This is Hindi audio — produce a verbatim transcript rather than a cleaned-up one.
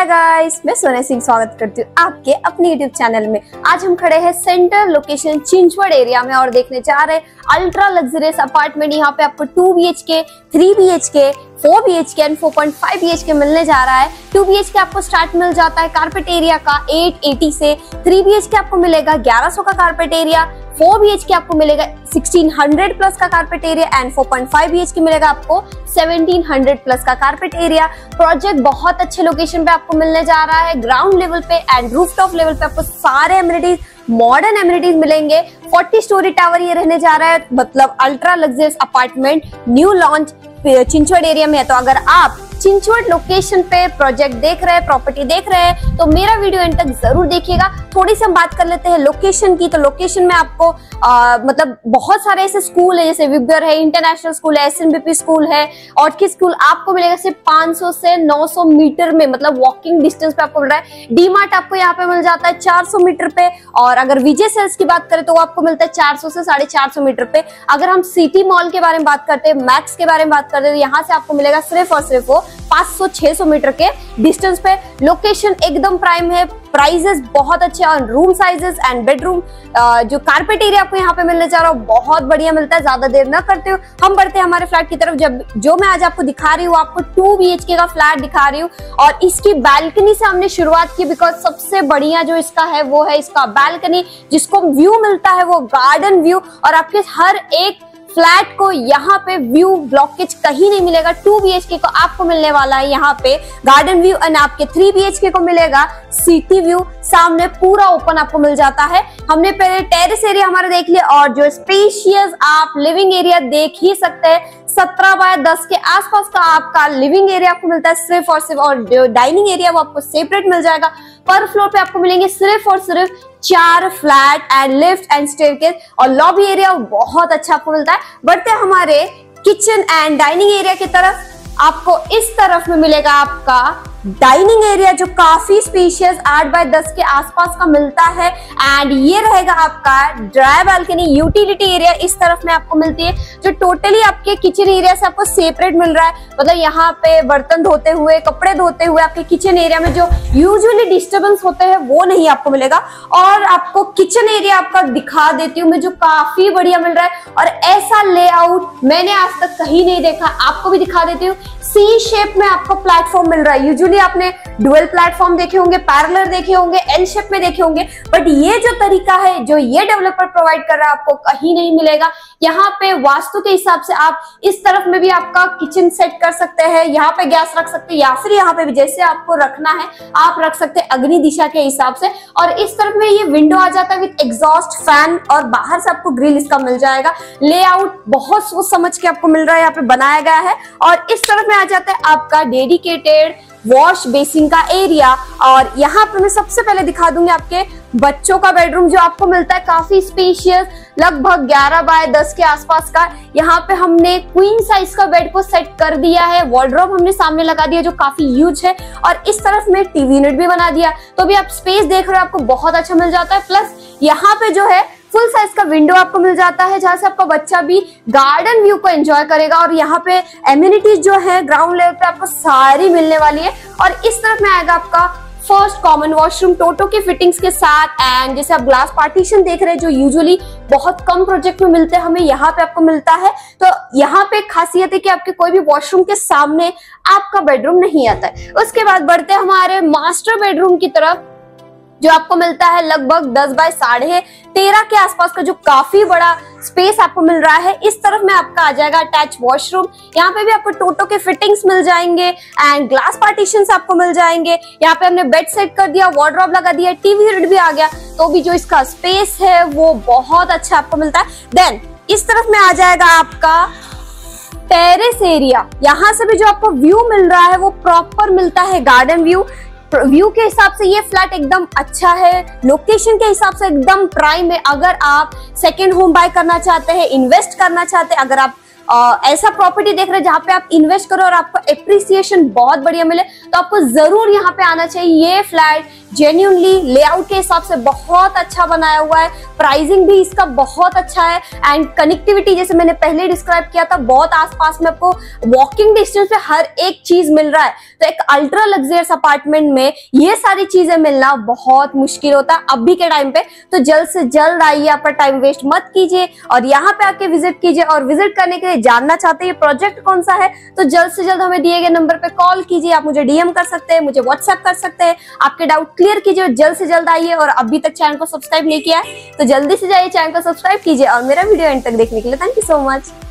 हाय गाइस, मैं सोने सिंह स्वागत करती हूँ आपके अपने YouTube चैनल में। आज हम खड़े हैं सेंटर लोकेशन चिंचवड एरिया में और देखने जा रहे हैं अल्ट्रा लग्जरियस अपार्टमेंट। यहाँ पे आपको two B H K, three B H K, four B H K and four point five B H K मिलने जा रहा है। टू बी एच के आपको स्टार्ट मिल जाता है कार्पेट एरिया का एट एटी से, थ्री बी एच के आपको मिलेगा ग्यारह सौ का carpet area, four B H K आपको मिलेगा सिक्सटीन हंड्रेड प्लस का carpet area and four point five B H K मिलेगा आपको सेवनटीन हंड्रेड प्लस का कार्पेट एरिया। प्रोजेक्ट बहुत अच्छे लोकेशन पे आपको मिलने जा रहा है, ग्राउंड लेवल पे एंड रूफटॉप लेवल पे आपको सारे एमिनिटीज, मॉडर्न एमिनिटीज मिलेंगे। फोर्टी स्टोरी टावर ये रहने जा रहा है, मतलब ultra luxurious apartment new launch Chinchwad area में है। तो अगर आप चिंचवड लोकेशन पे प्रोजेक्ट देख रहे हैं, प्रॉपर्टी देख रहे हैं, तो मेरा वीडियो एंड तक जरूर देखिएगा। थोड़ी सी हम बात कर लेते हैं लोकेशन की। तो लोकेशन में आपको आ, मतलब बहुत सारे ऐसे स्कूल है, जैसे विब्यर है, इंटरनेशनल स्कूल है, S N B P school है, ऑटकी स्कूल। आपको मिलेगा सिर्फ पाँच सौ से नौ सौ मीटर में, मतलब वॉकिंग डिस्टेंस पे आपको मिल रहा है। डी मार्ट आपको यहाँ पे मिल जाता है चार सौ मीटर पे, और अगर विजय सेल्स की बात करें तो वो आपको मिलता है चार सौ से साढ़े चार सौ मीटर पे। अगर हम सिटी मॉल के बारे में बात करते हैं, मैक्स के बारे में बात करते हैं, तो यहाँ से आपको मिलेगा सिर्फ और सिर्फ वो पाँच सौ छह सौ मीटर के डिस्टेंस पे। लोकेशन एकदम प्राइम है, प्राइजेस बहुत अच्छे और रूम साइजेस एंड बेडरूम जो कारपेट एरिया आपको यहाँ पे मिलने जा रहा है बहुत बढ़िया मिलता है। ज्यादा देर ना करते हो, हम बढ़ते हैं हमारे फ्लैट की तरफ। जब जो मैं आज आपको दिखा रही हूँ, आपको टू बी एच के का फ्लैट दिखा रही हूँ और इसकी बालकनी से हमने शुरुआत की, बिकॉज सबसे बढ़िया जो इसका है वो है इसका बालकनी, जिसको व्यू मिलता है वो गार्डन व्यू। और आपके हर एक फ्लैट को यहाँ पे व्यू ब्लॉकेज कहीं नहीं मिलेगा। टू बी एच के को आपको मिलने वाला है यहाँ पे गार्डन व्यू एंड आपके थ्री बी एच के को मिलेगा सिटी व्यू, सामने पूरा ओपन आपको मिल जाता है। हमने पहले टेरेस एरिया हमारा देख लिया और जो स्पेशियस आप लिविंग एरिया देख ही सकते हैं, सत्रह बाय दस के आसपास का आपका लिविंग एरिया आपको मिलता है सिर्फ और सिर्फ। और जो डाइनिंग एरिया वो आपको सेपरेट मिल जाएगा। पर फ्लोर पे आपको मिलेंगे सिर्फ और सिर्फ चार flat and lift and staircase, और लॉबी एरिया बहुत अच्छा आपको मिलता है। बढ़ते हमारे किचन एंड डाइनिंग एरिया की तरफ। आपको इस तरफ में मिलेगा आपका डाइनिंग एरिया जो काफी स्पेशियस आठ बाय दस के आसपास का मिलता है, एंड ये रहेगा आपका ड्राई बालकनी। यूटिलिटी एरिया इस तरफ में आपको मिलती है जो टोटली आपके किचन एरिया से आपको सेपरेट मिल रहा है। मतलब यहाँ पे बर्तन धोते हुए, कपड़े धोते हुए, आपके किचन एरिया में जो यूजुअली डिस्टर्बेंस होते हैं वो नहीं आपको मिलेगा। और आपको किचन एरिया आपका दिखा देती हूँ मैं, जो काफी बढ़िया मिल रहा है और ऐसा लेआउट मैंने आज तक कहीं नहीं देखा। आपको भी दिखा देती हूँ, सी शेप में आपको प्लेटफॉर्म मिल रहा है। यूजुअली आपने डुअल प्लेटफॉर्म देखे होंगे, पैरेलल देखे होंगे, एल शेप में देखे होंगे, बट ये जो तरीका है जो ये डेवलपर प्रोवाइड कर रहा है आपको कहीं नहीं मिलेगा। यहाँ पे वास्तु के हिसाब से आप इस तरफ में भी आपका किचन सेट कर सकते हैं, यहाँ पे गैस रख सकते हैं या फिर यहाँ पे भी जैसे आपको रखना है आप रख सकते हैं अग्नि दिशा के हिसाब से। और इस तरफ में ये विंडो आ जाता है विद एग्जॉस्ट फैन और बाहर से आपको ग्रिल इसका मिल जाएगा। लेआउट बहुत सोच समझ के आपको मिल रहा है, यहाँ पे बनाया गया है। और इस तरफ में आ जाता है आपका डेडिकेटेड वॉश बेसिन का एरिया। और यहाँ पे मैं सबसे पहले दिखा दूंगी आपके बच्चों का बेडरूम, जो आपको मिलता है काफी स्पेशियस, लगभग ग्यारह बाय दस के आसपास का। यहाँ पे हमने क्वीन साइज का बेड को सेट कर दिया है, वार्डरोब हमने सामने लगा दिया जो काफी ह्यूज है, और इस तरफ में टीवी यूनिट भी बना दिया। तो भी आप स्पेस देख रहे हो, आपको बहुत अच्छा मिल जाता है। प्लस यहाँ पे जो है फुल साइज का विंडो आपको मिल जाता है, जहां से आपका बच्चा भी गार्डन व्यू को एंजॉय करेगा। और यहाँ पे एम्यूनिटीज जो है ग्राउंड लेवल पे आपको सारी मिलने वाली है। और इस तरफ में आएगा आपका फर्स्ट कॉमन वॉशरूम टोटो की फिटिंग्स के साथ, एंड जैसे आप ग्लास पार्टीशन देख रहे हैं जो यूजुअली बहुत कम प्रोजेक्ट में मिलते हैं, हमें यहाँ पे आपको मिलता है। तो यहाँ पे खासियत है कि आपके कोई भी वॉशरूम के सामने आपका बेडरूम नहीं आता है। उसके बाद बढ़ते हैं हमारे मास्टर बेडरूम की तरफ, जो आपको मिलता है लगभग दस बाय साढ़े तेरह के आसपास का, जो काफी बड़ा स्पेस आपको मिल रहा है। इस तरफ में आपका आ जाएगा अटैच वॉशरूम, यहाँ पे भी आपको टोटो के फिटिंग्स मिल जाएंगे एंड ग्लास पार्टीशंस आपको मिल जाएंगे। यहाँ पे हमने बेड सेट कर दिया, वार्डरोब लगा दिया, टीवी यूनिट भी आ गया, तो भी जो इसका स्पेस है वो बहुत अच्छा आपको मिलता है। देन इस तरफ में आ जाएगा आपका टेरेस एरिया। यहाँ से भी जो आपको व्यू मिल रहा है वो प्रॉपर मिलता है गार्डन व्यू। व्यू के हिसाब से ये फ्लैट एकदम अच्छा है, लोकेशन के हिसाब से एकदम प्राइम है। अगर आप सेकेंड होम बाय करना चाहते हैं, इन्वेस्ट करना चाहते हैं, अगर आप ऐसा प्रॉपर्टी देख रहे हैं जहाँ पे आप इन्वेस्ट करो और आपको एप्रिसिएशन बहुत बढ़िया मिले, तो आपको जरूर यहाँ पे आना चाहिए। ये फ्लैट जेन्युइनली लेआउट के हिसाब से बहुत अच्छा बनाया हुआ है, प्राइसिंग भी इसका बहुत अच्छा है, एंड कनेक्टिविटी जैसे मैंने पहले डिस्क्राइब किया था, बहुत आसपास में आपको वॉकिंग डिस्टेंस पे हर एक चीज मिल रहा है। तो एक अल्ट्रा लग्जरियस अपार्टमेंट में ये सारी चीजें मिलना बहुत मुश्किल होता है अभी के टाइम पे। तो जल्द से जल्द आइए, आप टाइम वेस्ट मत कीजिए और यहाँ पे आके विजिट कीजिए। और विजिट करने के लिए जानना चाहते हैं प्रोजेक्ट कौन सा है, तो जल्द से जल्द हमें दिए गए नंबर पे कॉल कीजिए। आप मुझे डीएम कर सकते हैं, मुझे व्हाट्सएप कर सकते हैं, आपके डाउट क्लियर कीजिए। जल्द से जल्द आइए, और अभी तक चैनल को सब्सक्राइब नहीं किया है तो जल्दी से जाइए चैनल को सब्सक्राइब कीजिए। और मेरा वीडियो एंड तक देखने के लिए थैंक यू सो मच।